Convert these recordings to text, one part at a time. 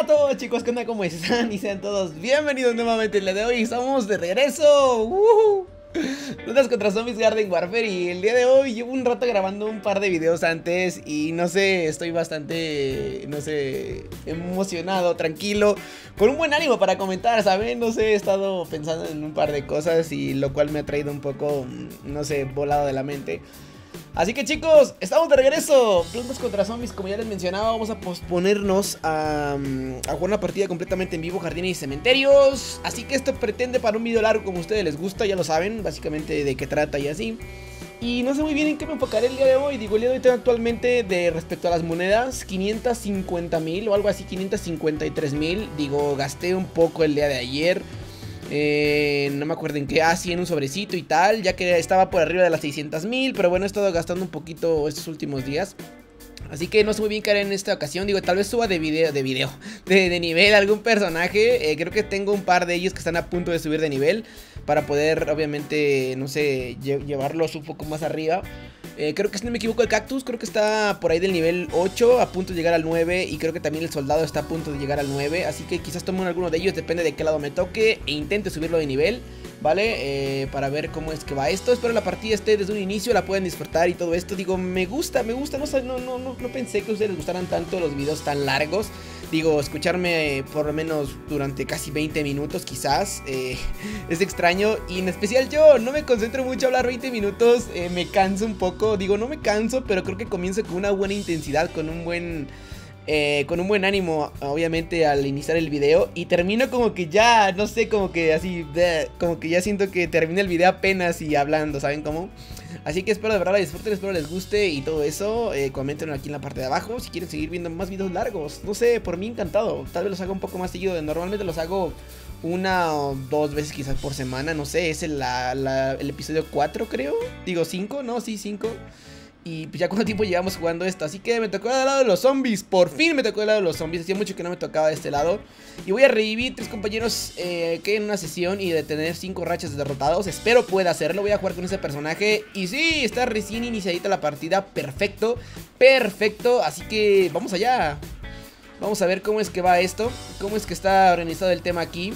Hola a todos chicos, ¿qué onda? ¿Cómo están? Y sean todos bienvenidos nuevamente. En la de hoy estamos de regreso. Plantas contra Zombies Garden Warfare. Y el día de hoy llevo un rato grabando un par de videos antes. Y no sé, estoy bastante, no sé, emocionado, tranquilo, con un buen ánimo para comentar, ¿saben? No sé, he estado pensando en un par de cosas y lo cual me ha traído un poco, no sé, volado de la mente. Así que chicos, estamos de regreso. Plantas contra Zombies, como ya les mencionaba, vamos a posponernos a jugar una partida completamente en vivo, jardines y cementerios. Así que esto pretende para un video largo, como a ustedes les gusta, ya lo saben, básicamente de qué trata y así. Y no sé muy bien en qué me enfocaré el día de hoy. Digo, el día de hoy tengo actualmente de respecto a las monedas 550,000 o algo así, 553,000. Digo, gasté un poco el día de ayer. No me acuerdo en qué, así en un sobrecito y tal, ya que estaba por arriba de las 600,000. Pero bueno, he estado gastando un poquito estos últimos días. Así que no sé muy bien qué haré en esta ocasión. Digo, tal vez suba de nivel algún personaje. Creo que tengo un par de ellos que están a punto de subir de nivel, para poder, obviamente, no sé, llevarlos un poco más arriba. Creo que si no me equivoco el cactus, creo que está por ahí del nivel 8, a punto de llegar al 9. Y creo que también el soldado está a punto de llegar al 9. Así que quizás tomo alguno de ellos, depende de qué lado me toque, e intente subirlo de nivel, ¿vale? Para ver cómo es que va esto. Espero la partida esté desde un inicio, la pueden disfrutar y todo esto. Digo, me gusta, no pensé que a ustedes les gustaran tanto los videos tan largos. Digo, escucharme por lo menos durante casi 20 minutos quizás, es extraño. Y en especial yo, no me concentro mucho a hablar 20 minutos, me canso un poco. Digo, no me canso, pero creo que comienzo con una buena intensidad, con un buen ánimo, obviamente, al iniciar el video. Y termino como que ya, no sé, como que así, como que ya siento que termina el video apenas y hablando, ¿saben cómo? Así que espero de verdad la disfruten, espero les guste y todo eso. Comenten aquí en la parte de abajo si quieren seguir viendo más videos largos. No sé, por mí encantado. Tal vez los haga un poco más seguido. Normalmente los hago una o dos veces quizás por semana. No sé, es el episodio 4 creo. Digo 5, no, sí 5. Y pues ya cuánto tiempo llevamos jugando esto. Así que me tocó del lado de los zombies. Por fin me tocó del lado de los zombies. Hacía mucho que no me tocaba de este lado. Y voy a revivir 3 compañeros que en una sesión y de tener 5 rachas derrotados. Espero pueda hacerlo. Voy a jugar con ese personaje. Y sí, está recién iniciadita la partida. Perfecto, perfecto. Así que vamos allá. Vamos a ver cómo es que va esto, cómo es que está organizado el tema aquí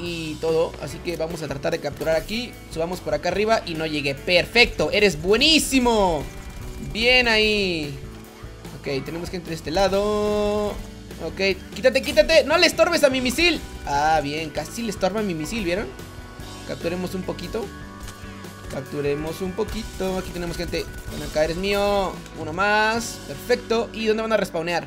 y todo, así que vamos a tratar de capturar aquí. Subamos por acá arriba y no llegué. ¡Perfecto! ¡Eres buenísimo! ¡Bien ahí! Ok, tenemos que entrar de este lado. Ok, quítate, quítate. ¡No le estorbes a mi misil! Ah, bien, casi le estorba mi misil, ¿vieron? Capturemos un poquito. Capturemos un poquito. Aquí tenemos gente. Bueno, acá eres mío. Uno más. Perfecto. ¿Y dónde van a respawnear?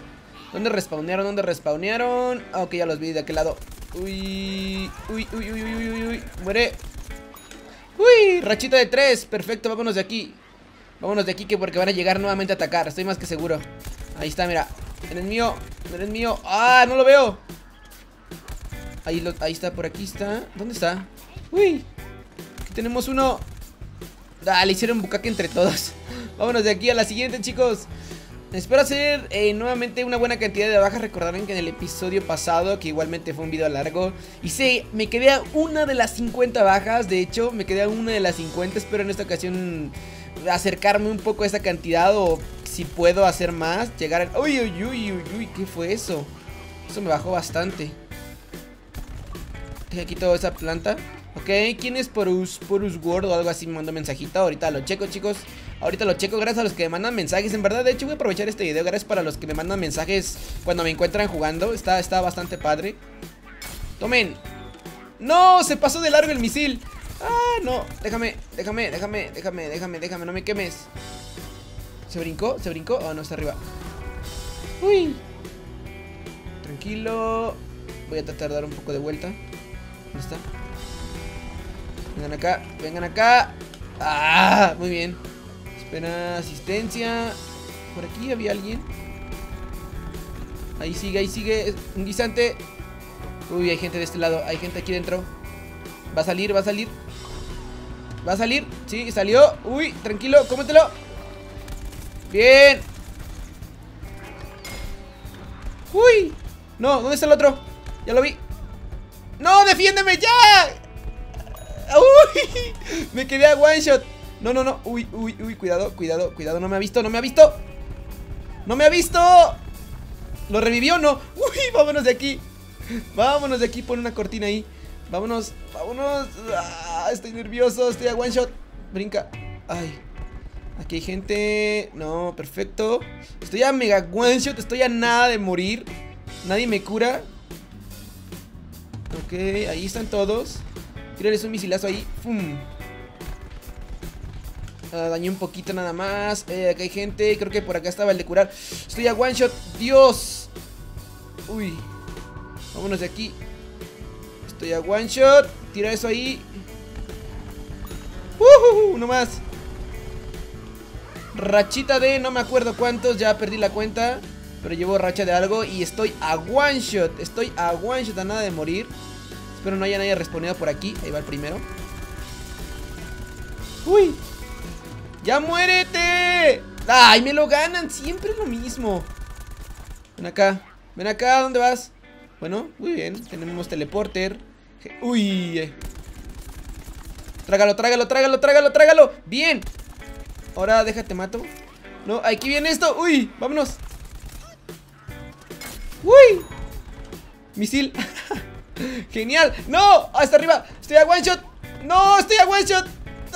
¿Dónde respawnearon? ¿Dónde respawnearon? Ok, ya los vi de aquel lado. Uy, uy, uy, uy, uy, uy, uy. Muere. Uy, rachita de 3, perfecto, vámonos de aquí. Vámonos de aquí que porque van a llegar nuevamente a atacar, estoy más que seguro. Ahí está, mira, eres mío, eres mío. Ah, no lo veo. Ahí está, por aquí está. ¿Dónde está? Uy, aquí tenemos uno. Ah, le hicieron bucaque entre todos. Vámonos de aquí a la siguiente, chicos. Espero hacer nuevamente una buena cantidad de bajas. Recordarán que en el episodio pasado, que igualmente fue un video largo, y sí, me quedé a una de las 50 bajas. De hecho, me quedé a una de las 50. Espero en esta ocasión acercarme un poco a esa cantidad, o si puedo hacer más, llegar al... ¡Uy, uy, uy, uy, uy! ¿Qué fue eso? Eso me bajó bastante. Aquí toda esa planta. Ok, ¿quién es Porus Word o algo así? Me mandó mensajito, ahorita lo checo, chicos. Ahorita lo checo, gracias a los que me mandan mensajes. En verdad, de hecho, voy a aprovechar este video. Gracias para los que me mandan mensajes cuando me encuentran jugando. Está bastante padre. Tomen. ¡No! Se pasó de largo el misil. ¡Ah, no! Déjame. No me quemes. ¿Se brincó? ¿Se brincó? Oh, no, está arriba. ¡Uy! Tranquilo. Voy a tratar de dar un poco de vuelta. ¿Dónde está? Vengan acá. Vengan acá. ¡Ah! Muy bien. Espera, asistencia. Por aquí había alguien. Ahí sigue, ahí sigue. Un guisante. Uy, hay gente de este lado, hay gente aquí dentro. Va a salir, va a salir. Va a salir, sí, salió. Uy, tranquilo, cómetelo. Bien. Uy, no, ¿dónde está el otro? Ya lo vi. No, defiéndeme ya. Uy, me quedé a one shot. No, no, no, uy, uy, uy, cuidado, cuidado, cuidado. No me ha visto, no me ha visto. ¡No me ha visto! ¿Lo revivió o no? Uy, vámonos de aquí. Vámonos de aquí, pon una cortina ahí. Vámonos, vámonos. Ah, estoy nervioso, estoy a one shot. Brinca, ay. Aquí hay gente, no, perfecto. Estoy a mega one shot, estoy a nada de morir. Nadie me cura. Ok, ahí están todos. Tírales un misilazo ahí, ¡fum! Dañé un poquito nada más. Acá hay gente, creo que por acá estaba el de curar. Estoy a one shot, Dios. Uy. Vámonos de aquí. Estoy a one shot, tira eso ahí. Uno más. Rachita de no me acuerdo cuántos, ya perdí la cuenta, pero llevo racha de algo y estoy a one shot. Estoy a one shot, a nada de morir. Espero no haya nadie respondido por aquí. Ahí va el primero. Uy. ¡Ya muérete! ¡Ay, me lo ganan! Siempre es lo mismo. Ven acá, ¿dónde vas? Bueno, muy bien, tenemos teleporter. ¡Uy! Trágalo, trágalo, trágalo, trágalo, trágalo. ¡Bien! Ahora déjate mato. No, aquí viene esto. ¡Uy! ¡Vámonos! ¡Uy! Misil. ¡Genial! ¡No! ¡Hasta arriba! ¡Estoy a one shot! ¡No! ¡Estoy a one shot!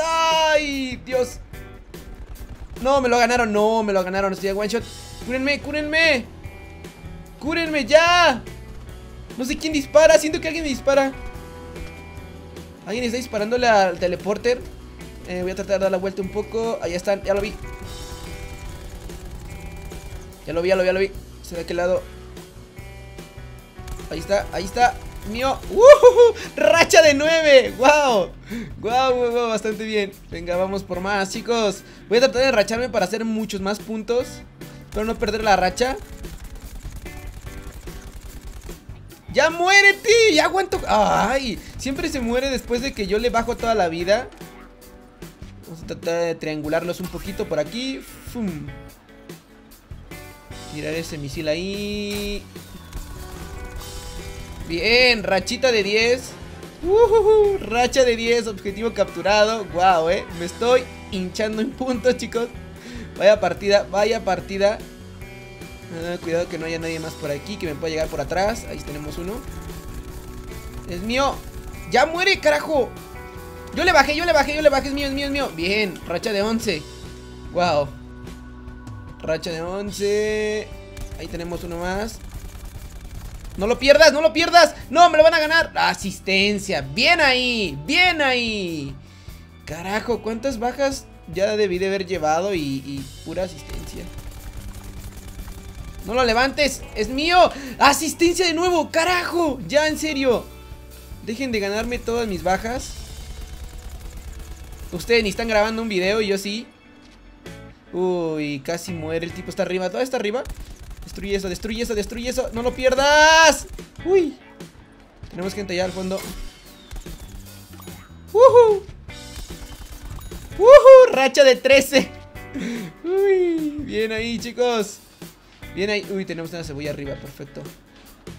¡Ay! ¡Dios! No, me lo ganaron, no, me lo ganaron. Estoy a one shot. Cúrenme, cúrenme. Cúrenme ya. No sé quién dispara, siento que alguien me dispara. Alguien está disparándole al teleporter. Voy a tratar de dar la vuelta un poco. Allá están, ya lo vi. Ya lo vi, ya lo vi, ya lo vi. Se de aquel lado. Ahí está, mío. Racha de 9, wow. Guau, wow, wow, bastante bien. Venga, vamos por más, chicos. Voy a tratar de racharme para hacer muchos más puntos. Espero no perder la racha. ¡Ya muérete! ¡Ya aguanto! ¡Ay! Siempre se muere después de que yo le bajo toda la vida. Vamos a tratar de triangularlos un poquito por aquí. ¡Fum! Tirar ese misil ahí. Bien, rachita de 10. Racha de 10, objetivo capturado. Guau, me estoy hinchando en puntos, chicos. Vaya partida, vaya partida. Cuidado que no haya nadie más por aquí, que me pueda llegar por atrás. Ahí tenemos uno. Es mío. ¡Ya muere, carajo! Yo le bajé, yo le bajé, yo le bajé. Es mío, es mío, es mío. Bien, racha de 11. Guau. Racha de 11. Ahí tenemos uno más. ¡No lo pierdas! ¡No lo pierdas! ¡No! ¡Me lo van a ganar! ¡Asistencia! ¡Bien ahí! ¡Bien ahí! Carajo, ¿cuántas bajas ya debí de haber llevado? Y pura asistencia. ¡No lo levantes! ¡Es mío! ¡Asistencia de nuevo! ¡Carajo! ¡Ya, en serio! Dejen de ganarme todas mis bajas. Ustedes ni están grabando un video y yo sí. Uy, casi muere. El tipo está arriba. ¿Todo está arriba? Destruye eso, destruye eso, destruye eso. ¡No lo pierdas! ¡Uy! Tenemos gente allá al fondo. ¡Uhú! ¡Uhú! Racha de 13. ¡Uy! Bien ahí, chicos. Bien ahí. Uy, tenemos una cebolla arriba. Perfecto.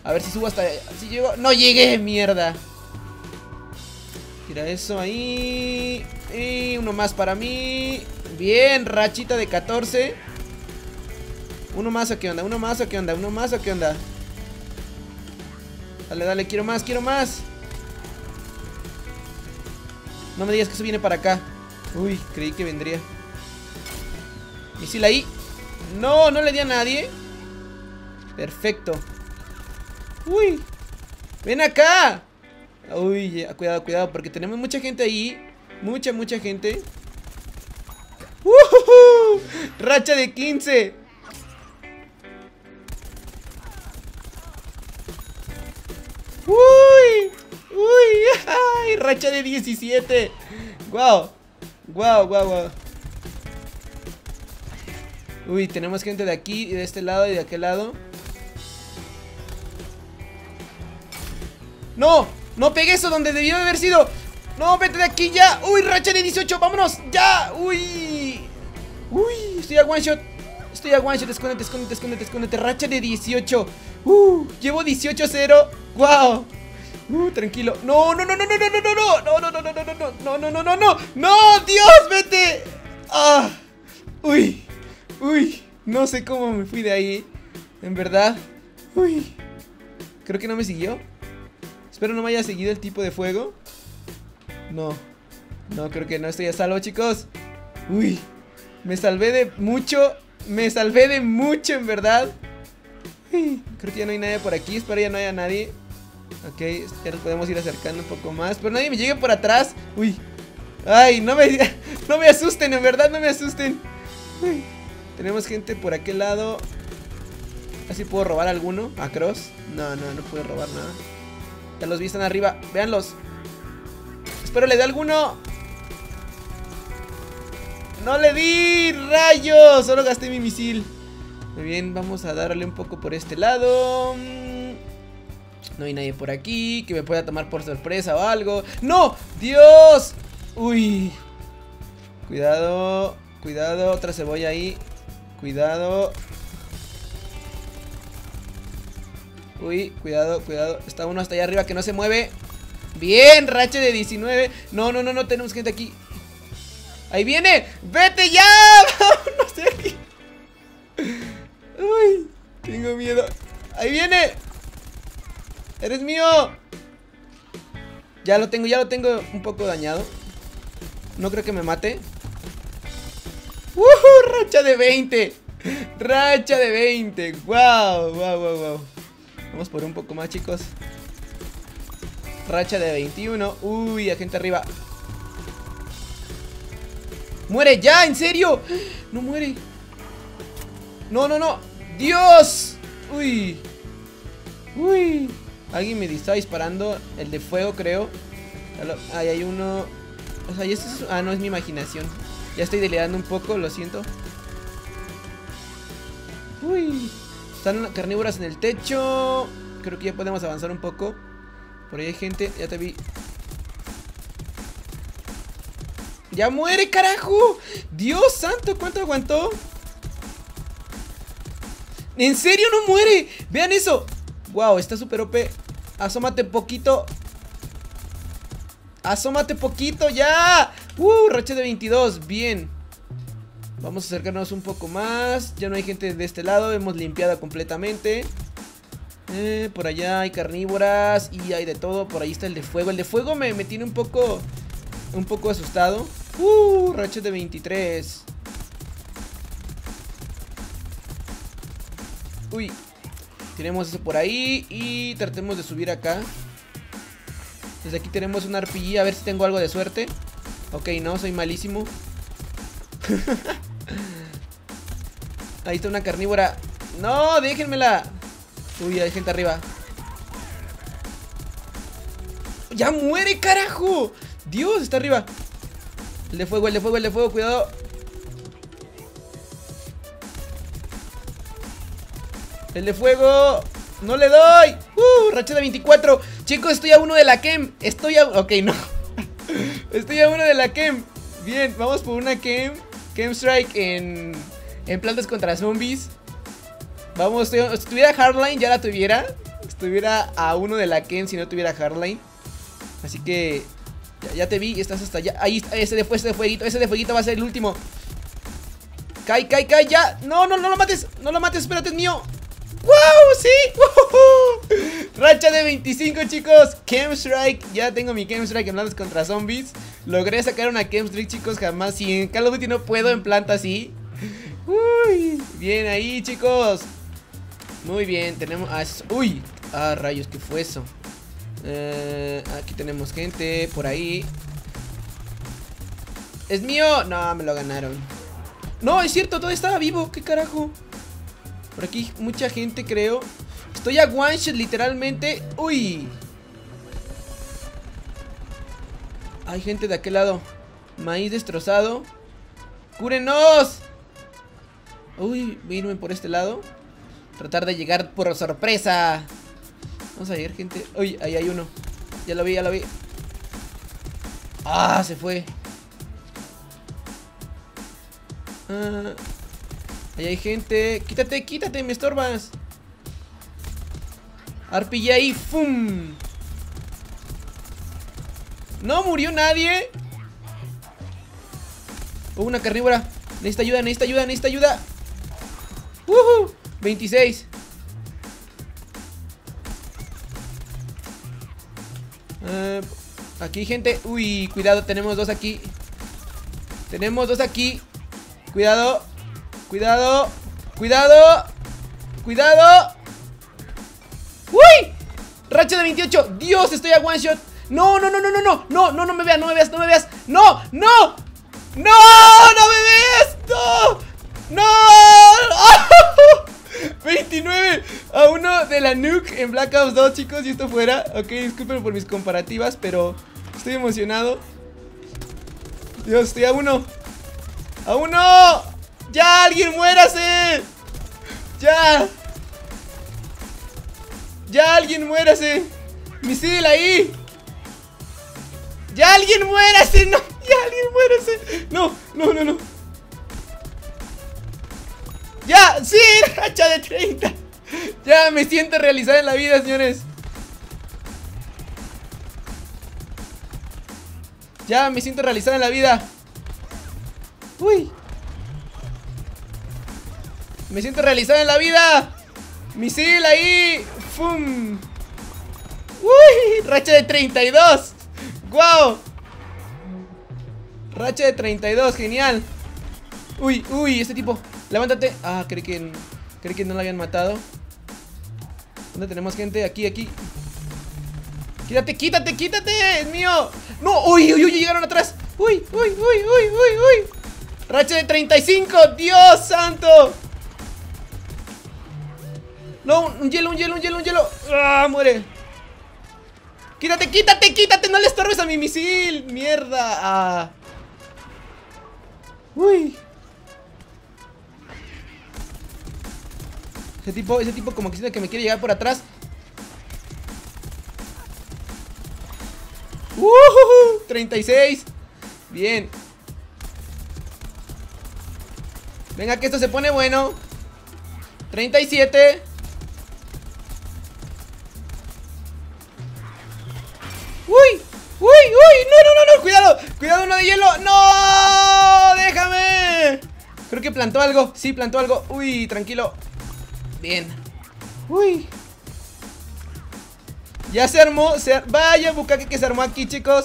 A ver si subo hasta... Si llego... ¡No llegué! ¡Mierda! Tira eso ahí. Y uno más para mí. Bien, rachita de 14. Uno más, ¿a qué onda? Uno más, ¿a qué onda? Uno más, ¿a qué onda? Dale, dale, quiero más, quiero más. No me digas que eso viene para acá. Uy, creí que vendría. Misil ahí. No, no le di a nadie. Perfecto. Uy. Ven acá. Uy, cuidado, cuidado, porque tenemos mucha gente ahí. Mucha, mucha gente. Racha de 15. Uy, uy, ay, racha de 17. Wow, wow, wow, wow. Uy, tenemos gente de aquí y de este lado y de aquel lado. No, no pegué eso donde debió haber sido. No, vete de aquí ya. Uy, racha de 18, vámonos, ya. Uy, uy, estoy a one shot. Estoy a one shot, escóndete, escóndete, escóndete, escóndete. Racha de 18. Llevo 18-0. Wow. Tranquilo. No, no, no, no, no, no, no, no, no, no, no, no, no, no, no, no, no, no, no, Dios, vete. Ah. Uy. Uy, no sé cómo me fui de ahí. En verdad, Uy, creo que no me siguió. Espero no me haya seguido el tipo de fuego. No, no, creo que no estoy a salvo, chicos. Uy, me salvé de mucho. Me salvé de mucho, en verdad. Uy, creo que ya no hay nadie por aquí. Espero ya no haya nadie. Ok, ya nos podemos ir acercando un poco más. Pero nadie me llegue por atrás. Uy, ay, no me asusten, en verdad, no me asusten. Uy, tenemos gente por aquel lado. ¿Así puedo robar alguno? ¿A Cross? No, no, no puedo robar nada. Ya los vi, están arriba. Véanlos. Espero le dé alguno. ¡No le di! ¡Rayos! Solo gasté mi misil. Muy bien, vamos a darle un poco por este lado. No hay nadie por aquí que me pueda tomar por sorpresa o algo. ¡No! ¡Dios! ¡Uy! Cuidado. Cuidado, otra cebolla ahí. Cuidado. Uy, cuidado, cuidado. Está uno hasta allá arriba que no se mueve. Bien, racha de 19. No, no, no, no, tenemos gente aquí. ¡Ahí viene! ¡Vete ya! ¡Vámonos de aquí! Uy, tengo miedo. ¡Ahí viene! ¡Eres mío! Ya lo tengo un poco dañado. No creo que me mate. ¡Woohoo! ¡Racha de 20! ¡Racha de 20! ¡Wow! ¡Wow, wow, wow! Vamos por un poco más, chicos. Racha de 21. Uy, hay gente arriba. ¡Muere ya! ¡En serio! ¡No muere! ¡No, no, no! ¡Dios! ¡Uy! ¡Uy! Alguien me está disparando. El de fuego, creo. Ahí hay uno. O sea, esto es... Ah, no, es mi imaginación. Ya estoy deleando un poco, lo siento. ¡Uy! Están carnívoras en el techo. Creo que ya podemos avanzar un poco. Por ahí hay gente. Ya te vi. ¡Ya muere, carajo! ¡Dios santo! ¿Cuánto aguantó? ¡En serio no muere! ¡Vean eso! ¡Wow! Está súper OP. ¡Asómate poquito! ¡Asómate poquito! ¡Ya! ¡Uh! Racha de 22. Bien. Vamos a acercarnos un poco más. Ya no hay gente de este lado. Hemos limpiado completamente. Por allá hay carnívoras. Y hay de todo. Por ahí está el de fuego. El de fuego me tiene un poco... Un poco asustado. Racha de 23. Uy. Tenemos eso por ahí. Y tratemos de subir acá. Desde aquí tenemos una RPG. A ver si tengo algo de suerte. Ok, no, soy malísimo. Ahí está una carnívora. ¡No! ¡Déjenmela! Uy, hay gente arriba. ¡Ya muere, carajo! Dios, está arriba. El de fuego, el de fuego, el de fuego, cuidado. El de fuego. No le doy. Racha de 24. Chicos, estoy a uno de la KEM. Ok, no. Estoy a uno de la KEM. Bien, vamos por una KEM. KEM Strike en Plantas contra Zombies. Vamos, si tuviera Hardline ya la tuviera. Estuviera a uno de la KEM si no tuviera Hardline. Así que... Ya te vi, estás hasta allá. Ahí está, ese de fueguito va a ser el último. Cae, cae, cae, ya. No, no, no lo mates, no lo mates, espérate, es mío. ¡Wow! ¡Sí! ¡Woo! Racha de 25, chicos. KEM Strike, ya tengo mi KEM Strike en Plantas contra Zombies. Logré sacar una KEM Strike, chicos, jamás. Si en Call of Duty no puedo, en planta sí. Uy, bien ahí, chicos. Muy bien, tenemos... ¡Uy! ¡Ah, rayos! ¿Qué fue eso? Aquí tenemos gente por ahí. ¿Es mío? No, me lo ganaron. No, es cierto, todo estaba vivo. ¿Qué carajo? Por aquí mucha gente, creo. Estoy a one shot, literalmente. ¡Uy! Hay gente de aquel lado. Maíz destrozado. ¡Cúrenos! Uy, venirme por este lado. Tratar de llegar por sorpresa. Vamos a ir, gente. Uy, ahí hay uno. Ya lo vi, ya lo vi. Ah, se fue. Ah, ahí hay gente. Quítate, quítate, me estorbas. RPG ahí, ¡fum! No murió nadie. Una carnívora. Necesita ayuda, necesita ayuda, necesita ayuda. 26. Aquí, gente. Uy, cuidado, tenemos dos aquí. Tenemos dos aquí. Cuidado. Cuidado. Cuidado. Cuidado. ¡Uy! Racha de 28. Dios, estoy a one shot. No, no, no, no, no, no. No, no, no me veas, no me veas, no me veas. No, no. No, no me veas. No. No. ¡Oh! 29-1 de la nuke en Black Ops 2, chicos. Y esto fuera. Ok, disculpen por mis comparativas, pero estoy emocionado. Dios, estoy a uno. ¡A uno! ¡Ya, alguien muérase! ¡Ya! ¡Ya, alguien muérase! ¡Misil ahí! ¡Ya, alguien muérase! ¡No! ¡Ya, alguien muérase! ¡No! ¡No, no, no! ¡Ya! ¡Sí! ¡Racha de 30! ¡Ya! Me siento realizado en la vida, señores. Ya, me siento realizado en la vida. Uy. Me siento realizado en la vida. Misil ahí. ¡Fum! Uy. Racha de 32. ¡Guau! Racha de 32. Genial. Uy, uy. Este tipo. Levántate. Ah, creí que no lo habían matado. ¿Dónde tenemos gente? Aquí, aquí. Quítate, quítate, quítate. Es mío. No, uy, uy, uy, llegaron atrás. Uy, uy, uy, uy, uy, uy. Racha de 35, Dios santo. No, un hielo, un hielo, un hielo, un hielo. Ah, muere. Quítate, quítate, quítate. No le estorbes a mi misil. Mierda. Ah. Uy. Ese tipo como que siente que me quiere llegar por atrás. 36. Bien. Venga que esto se pone bueno. 37. Uy, uy, uy. No, no, no, no. Cuidado. Cuidado uno de hielo. No. Déjame. Creo que plantó algo. Sí, plantó algo. Uy, tranquilo. Bien. Uy. Ya se armó, vaya bucaque que se armó aquí, chicos.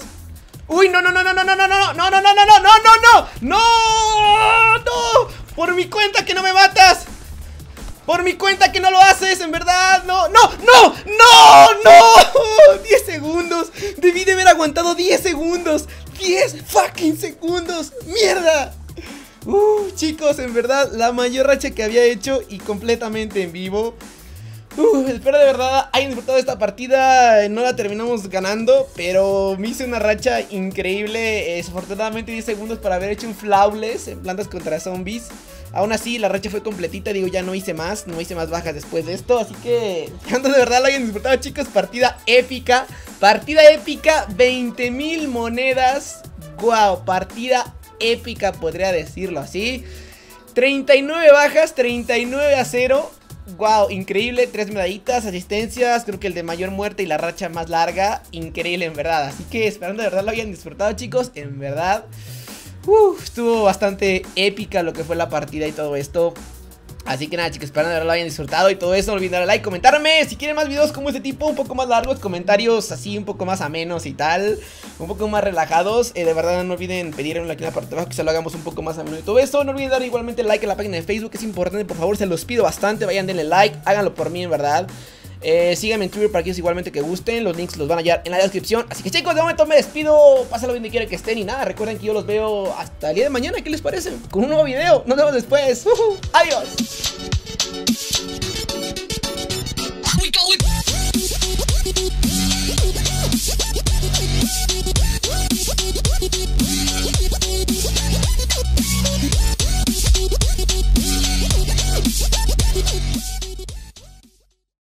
Uy, no, no, no, no, no, no, no, no, no, no, no, no, no, no, no, no, no, no, por mi cuenta que no me matas, por mi cuenta que no lo haces, en verdad, no, no, no, no, no, 10 segundos, debí de haber aguantado 10 segundos, 10 fucking segundos, mierda. Chicos, en verdad, la mayor racha que había hecho y completamente en vivo. Espero de verdad hayan disfrutado esta partida. No la terminamos ganando, pero me hice una racha increíble. Desafortunadamente 10 segundos para haber hecho un flawless en Plantas contra Zombies. Aún así la racha fue completita. Digo, ya no hice más bajas después de esto. Así que espero de verdad lo hayan disfrutado, chicos. Partida épica. Partida épica, 20.000 monedas. Wow, partida épica podría decirlo así. 39 bajas, 39-0. Wow, increíble, 3 medallitas, asistencias, creo que el de mayor muerte y la racha más larga, increíble en verdad. Así que esperando de verdad lo hayan disfrutado, chicos, en verdad. Estuvo bastante épica lo que fue la partida y todo esto. Así que nada, chicos, esperando de verdad lo hayan disfrutado y todo eso. No olviden darle like, comentarme si quieren más videos como este tipo, un poco más largos, comentarios así un poco más amenos y tal, un poco más relajados. De verdad no olviden pedirme aquí en la parte de abajo que se lo hagamos un poco más ameno y todo eso. No olviden dar igualmente like a la página de Facebook, es importante, por favor, se los pido bastante. Vayan, denle like, háganlo por mí en verdad. Síganme en Twitter para aquellos igualmente que gusten. Los links los van a hallar en la descripción. Así que chicos, de momento me despido. Pásenlo bien donde quiera que estén y nada, recuerden que yo los veo hasta el día de mañana, ¿qué les parece? Con un nuevo video, nos vemos después. Adiós.